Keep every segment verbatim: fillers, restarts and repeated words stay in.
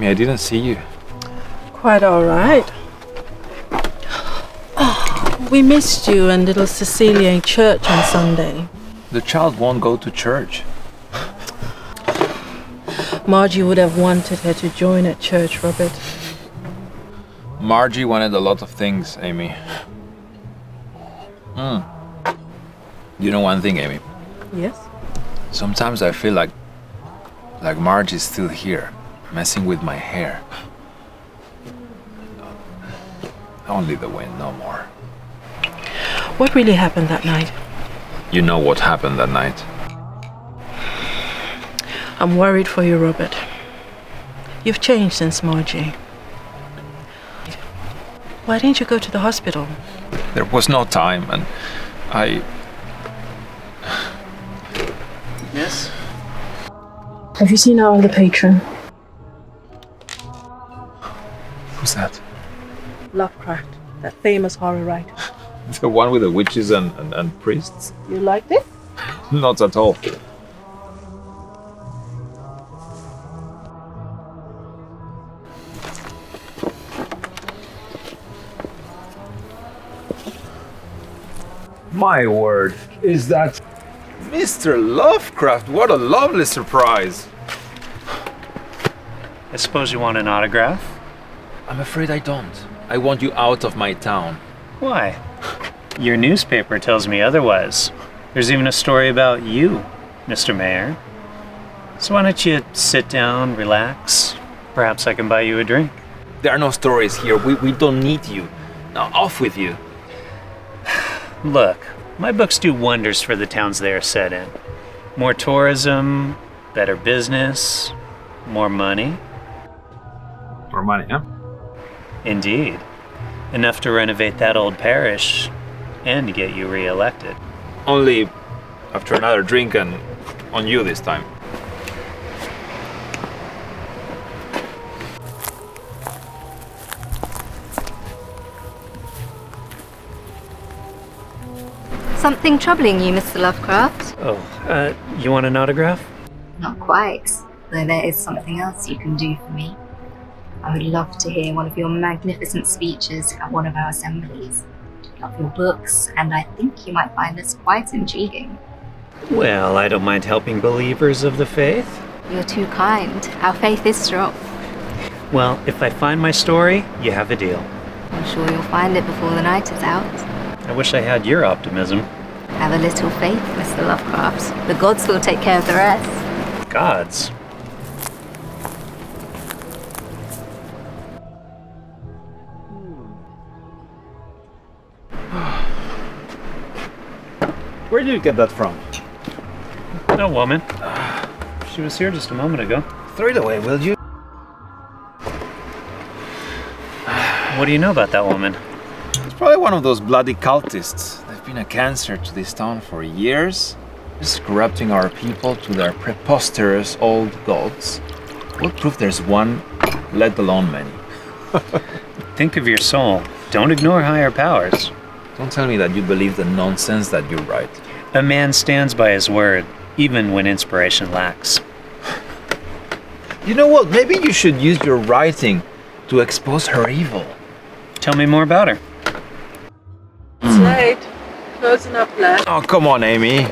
me. I didn't see you. Quite all right. Oh, we missed you and little Cecilia in church on Sunday. The child won't go to church. Margie would have wanted her to join at church, Robert. Margie wanted a lot of things, Amy. Mm. You know one thing, Amy? Yes? Sometimes I feel like, like Margie's still here, messing with my hair. Only the wind, no more. What really happened that night? You know what happened that night. I'm worried for you, Robert. You've changed since Margie. Why didn't you go to the hospital? There was no time, and I... Yes? Have you seen our other patron? Who's that? Lovecraft, that famous horror writer. The one with the witches and, and, and priests? You liked it? Not at all. My word, is that... Mister Lovecraft, what a lovely surprise! I suppose you want an autograph? I'm afraid I don't. I want you out of my town. Why? Your newspaper tells me otherwise. There's even a story about you, Mister Mayor. So why don't you sit down, relax? Perhaps I can buy you a drink. There are no stories here. We, we don't need you. Now, off with you. Look, my books do wonders for the towns they are set in. More tourism, better business, more money. More money, huh? Indeed. Enough to renovate that old parish and to get you re-elected. Only after another drink and on you this time. Something troubling you, Mister Lovecraft? Oh, uh, you want an autograph? Not quite, though there is something else you can do for me. I would love to hear one of your magnificent speeches at one of our assemblies. I love your books, and I think you might find this quite intriguing. Well, I don't mind helping believers of the faith. You're too kind. Our faith is strong. Well, if I find my story, you have a deal. I'm sure you'll find it before the night is out. I wish I had your optimism. Have a little faith, Mister Lovecraft. The gods will take care of the rest. Gods? Where did you get that from? No woman. She was here just a moment ago. Throw it away, will you? What do you know about that woman? Probably one of those bloody cultists. They've been a cancer to this town for years, just corrupting our people to their preposterous old gods. What proof there's one, let alone many? Think of your soul. Don't ignore higher powers. Don't tell me that you believe the nonsense that you write. A man stands by his word, even when inspiration lacks. You know what? Maybe you should use your writing to expose her evil. Tell me more about her. It's late. Close enough left. Oh, come on, Amy.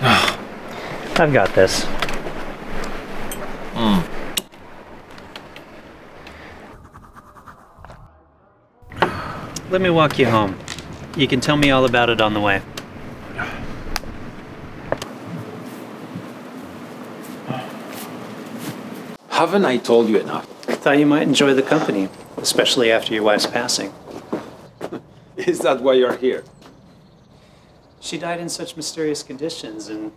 I've got this. Mm. Let me walk you home. You can tell me all about it on the way. Haven't I told you enough? I thought you might enjoy the company, especially after your wife's passing. Is that why you're here? She died in such mysterious conditions, and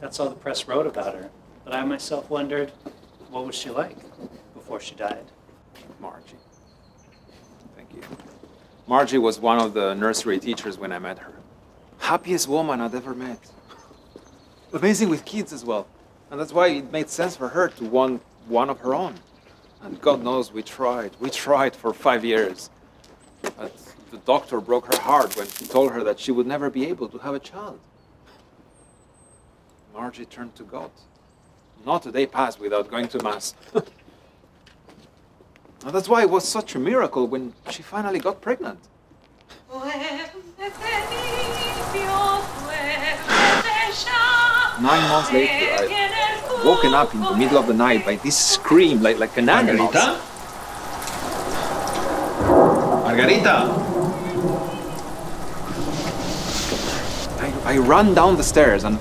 that's all the press wrote about her. But I myself wondered, what was she like before she died? Margie. Thank you. Margie was one of the nursery teachers when I met her. Happiest woman I'd ever met. Amazing with kids as well. And that's why it made sense for her to want one of her own. And God knows we tried. We tried for five years. But the doctor broke her heart when he told her that she would never be able to have a child. Margie turned to God. Not a day passed without going to Mass. And that's why it was such a miracle when she finally got pregnant. Nine months later, I woken up in the middle of the night by this scream, like, like an animal. Margarita? Margarita! I, I run down the stairs and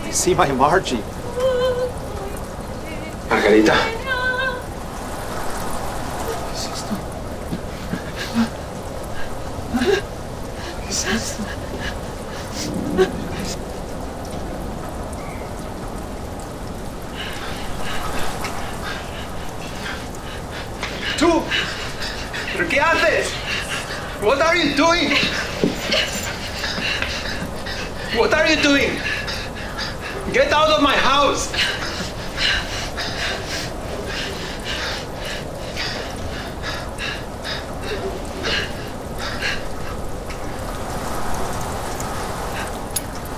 I see my Margie. Margarita? What are you doing? What are you doing? Get out of my house!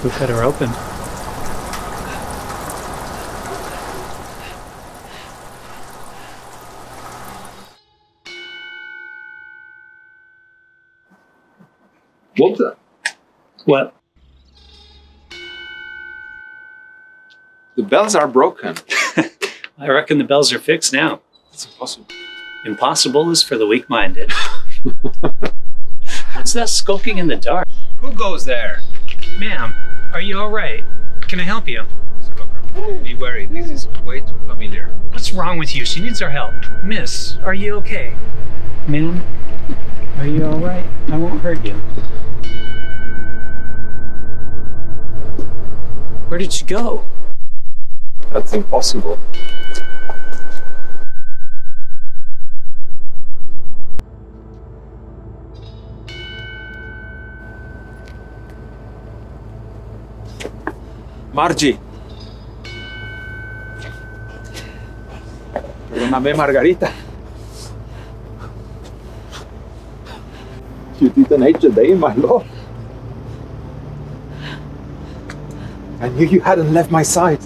Who cut her open? Walker. What? The bells are broken. I reckon the bells are fixed now. It's impossible. Impossible is for the weak-minded. What's that skulking in the dark? Who goes there? Ma'am, are you all right? Can I help you? Mister Walker, be wary. This is way too familiar. What's wrong with you? She needs our help. Miss, are you okay? Ma'am, are you all right? I won't hurt you. Where did she go? That's impossible. Margie. Perdóname, Margarita. You didn't hate the day, my love. I knew you hadn't left my side.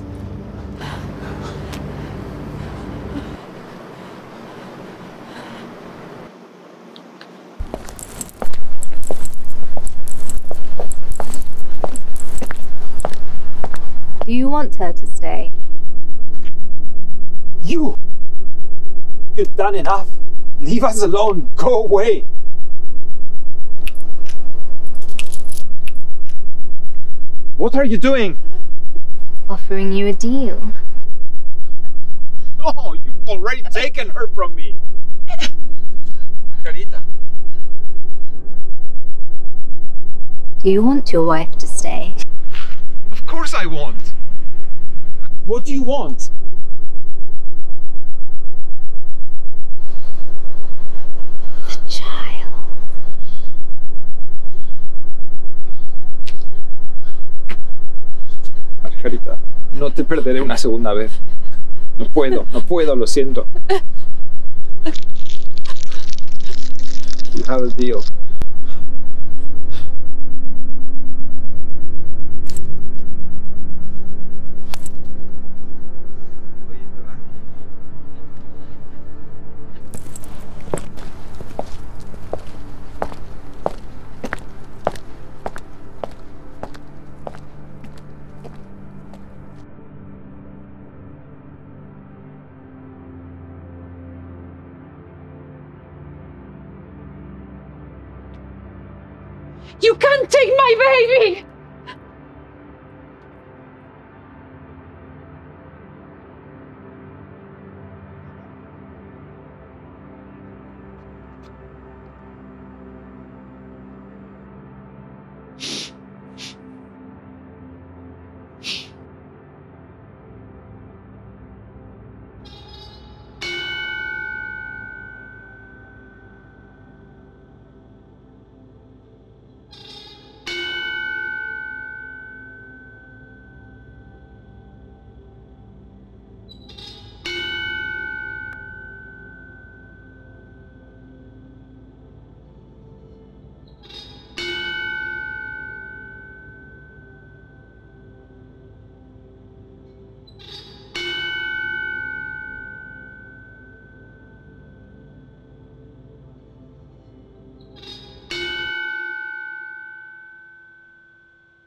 Do you want her to stay? You! You've done enough. Leave us alone. Go away. What are you doing? Offering you a deal. No, you've already taken her from me. Margarita. Do you want your wife to stay? Of course I want. What do you want? Margarita, no te perderé una segunda vez. No puedo, no puedo, lo siento. You have a deal. You can't take my baby!